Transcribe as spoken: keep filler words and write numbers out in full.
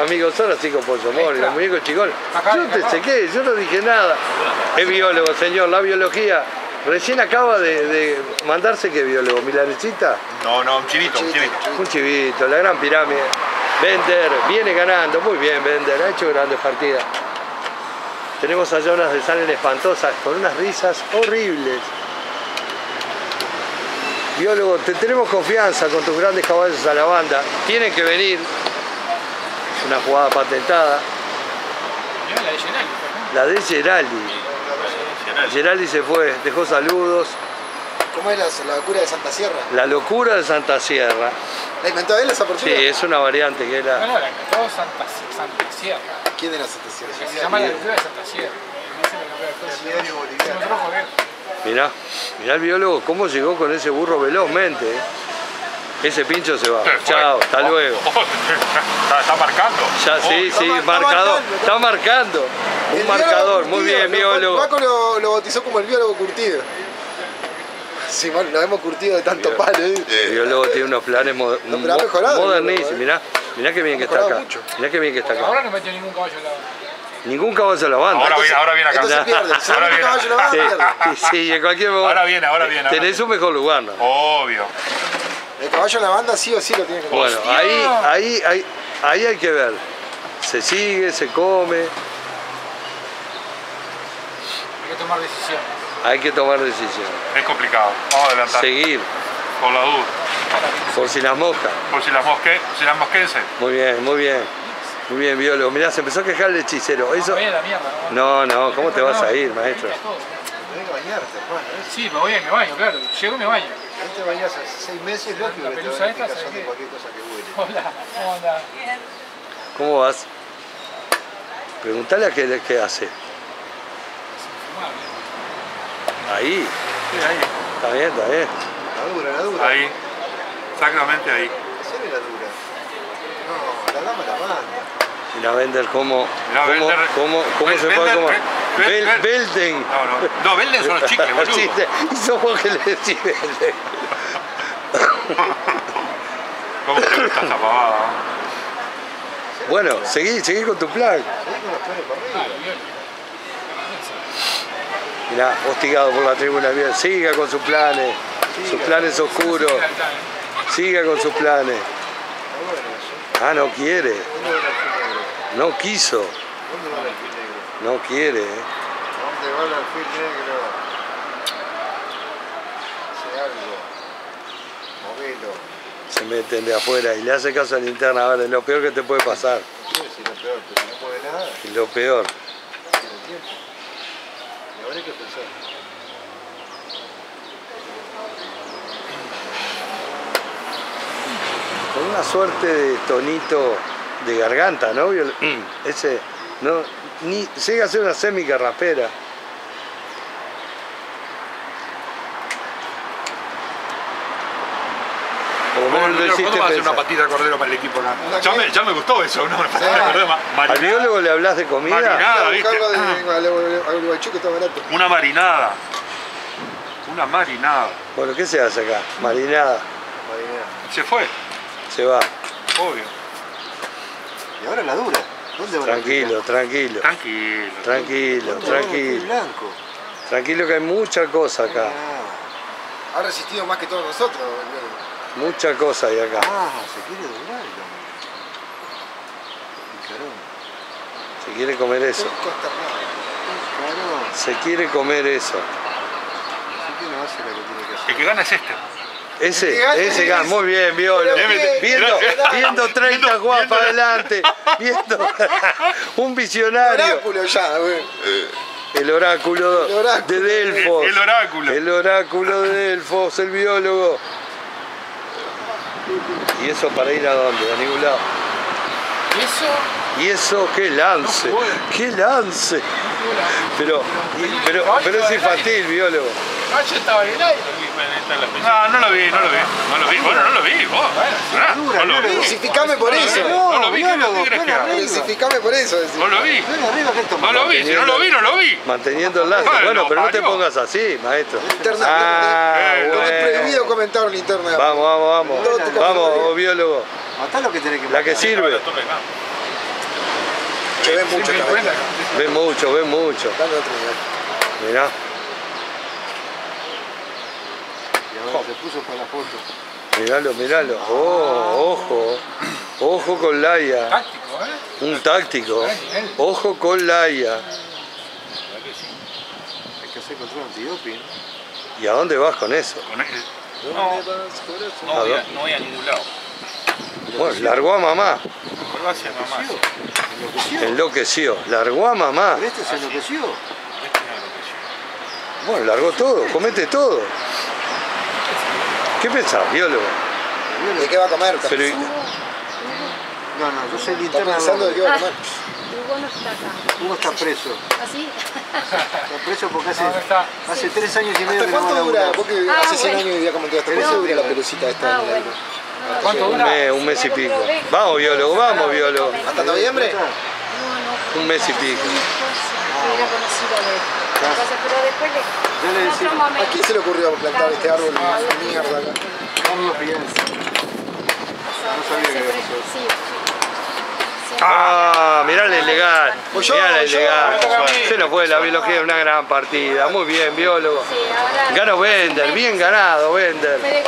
Amigo, solo sigo por favor, el muñeco Chicol. Yo te sequé, yo no dije nada. Es biólogo, señor, la biología. Recién acaba de, de mandarse, ¿qué biólogo? ¿Milanesita? No, no, un chivito, un chivito. Un chivito, la gran pirámide. Bender, viene ganando, muy bien Bender, ha hecho grandes partidas. Tenemos allá unas de Salen espantosas, con unas risas horribles. Biólogo, te tenemos confianza con tus grandes caballos a la banda. Tienen que venir. Es una jugada patentada. La de Geraldi. La de Geraldi. Geraldi se fue, dejó saludos. ¿Cómo es la, la locura de Santa Sierra? La locura de Santa Sierra. ¿La inventó él esa porción? Sí, es una variante que era. No, no, la inventó Santa, Santa Sierra. ¿Quién era Santa Sierra? Se, se, se llama la locura de Santa Sierra. Mirá, mirá el biólogo cómo llegó con ese burro velozmente. ¿eh? Ese pincho se va. Chao, hasta luego. Está, está marcando. Ya, sí, sí, está marcador. Está marcando. Un el marcador, curtido, muy bien, lo, biólogo. Paco lo, lo bautizó como el biólogo curtido. Sí, bueno, lo hemos curtido de tanto palo. ¿eh? El biólogo tiene unos planes mo no, mo modernísimos. ¿eh? Mirá, mirá qué bien que está acá. Mucho. Mirá qué bien que está acá. Ahora no metió ningún caballo en la banda. Ningún caballo en la banda. Ahora, entonces, ahora viene acá. Se pierde. Se ahora viene. Caballo en la banda, sí, sí, sí, en cualquier momento. Ahora viene, ahora viene. Tenés ahora un mejor lugar, ¿no? Obvio. El caballo en la banda sí o sí lo tiene que comer. Bueno, ahí, ahí, ahí, ahí hay que ver. Se sigue, se come. Hay que tomar decisiones. Hay que tomar decisiones. Es complicado. Vamos a adelantar. Seguir. Por la duda. Por si las moscas. Por si las mosques, si las mosquense. Muy bien, muy bien. Muy bien, biólogo. Mirá, se empezó a quejar el hechicero. Eso... No, no, ¿cómo te vas a ir, maestro? Tenés que bañarte, Juan. Sí, me voy y me baño, claro. Llego y me baño. Antes te bañás hace seis meses, lógico. La pelusa esta se ve. Hola, ¿cómo andás? ¿Cómo vas? Preguntale a qué, qué hace. Ahí. Sí, ahí. Está bien, está bien. La dura, la dura. Ahí. Exactamente ahí. ¿Esa es la dura? No, la dama la manda. Mirá Bender cómo, Mirá cómo, Bender, cómo, cómo Bender, se puede comer. Bel, Bel, Belden. No, no. No, Belden son los chicles, boludo. Sí, y somos que le decís Belden. ¿Cómo te gusta esa pavada? Bueno, seguí, seguí con tu plan. Mirá, hostigado por la tribuna, bien, siga con sus planes, sus planes oscuros, siga con sus planes. Ah, no quiere, no quiso, no quiere. ¿Dónde va el alfil negro? Hace algo, movelo. Se meten de afuera y le hace caso a la linterna, vale, lo peor que te puede pasar. No quiero decir lo peor, pero no puede nada. Lo peor. Habrá que pensar. Con una suerte de tonito de garganta, ¿no? Ese, no, ni, llega a ser una semicarrapera. ¿Cómo hacer una patita de cordero para el equipo? Ya me, ya me gustó eso, una patita ah, de cordero. Marinada. ¿Al biólogo le hablas de comida? Marinada, ¿viste? Ah. Una marinada. Una marinada. Bueno, ¿qué se hace acá? Marinada. Marinada. Se fue. Se va. Obvio. Y ahora la dura. ¿Dónde va? Tranquilo, tranquilo. Tranquilo. Tranquilo, tranquilo. Blanco. Tranquilo que hay mucha cosa acá. Ah, ha resistido más que todos nosotros. Mucha cosa hay acá. Ah, se quiere doblar el Se quiere comer eso. Se quiere comer eso. Así que no hace la que tiene que hacer. El que gana es este. Ese, gana ese gana. Es... Muy bien, Viola. Viendo, viendo treinta guapas para adelante. Viendo un visionario. El oráculo ya, güey. El oráculo, el oráculo de Delfos. El, el oráculo. El oráculo de Delfos, el biólogo. ¿Y eso para ir a dónde? A ningún lado. ¿Y eso? ¿Y eso qué lance? No ¡Qué lance! No pero, pero, pero es infantil, biólogo. No, estaba en el aire. No, no lo vi, no lo vi. No lo vi, bueno, no lo vi, vos. No lo vi. Crucificame por eso. No lo vi, biólogo. Crucificame por eso. No lo vi. No lo vi, si no lo vi, no lo vi. Manteniendo el lance. Bueno, pero no te pongas así, maestro. Ah, bueno. Prohibido comentar una interna. Vamos, vamos, vamos. Vamos, biólogo. Matá lo que tenés que matar. La que sirve. Che, ven mucho, ven mucho, ven mucho. Mirá. Se puso para la foto. Miralo, miralo. Oh, ojo. Ojo con Laia. Táctico, ¿eh? Un táctico. Ojo con Laia. Hay que hacer control antidoping. ¿Y a dónde vas con eso? Con él. No, no, voy a, no voy a ningún lado. Bueno, largó a mamá. Enloqueció. Enloqueció. Enloqueció. Largó a mamá. Pero este se enloqueció. Este enloqueció. Bueno, largó todo, comete todo. ¿Qué pensás, biólogo? ¿De qué va a comer? Pero... No, no, yo soy el interno. ¿Estás pensando de qué va a comer? Hugo no está acá. Hugo está preso. ¿Ah, sí? Está preso porque hace, no, está. hace sí. tres años y medio que no va a ¿Cuánto dura? Porque ah, hace cien bueno. años vivía como hasta ¿Cuánto dura la pelucita esta? Ah, bueno. ¿Cuánto dura? Un mes, un mes y pico. Vamos, biólogo, vamos, biólogo. ¿Hasta noviembre? No, no. Un mes y pico. Pero después le... Yo le decía, ¿a quién se le ocurrió plantar este árbol de mierda acá? Carlos Pienza. No sabía que era eso. Ah, mirá el ilegal. Mirá el ilegal. Se nos fue la biología de una gran partida. Muy bien, biólogo. Ganó Bender, bien ganado Bender.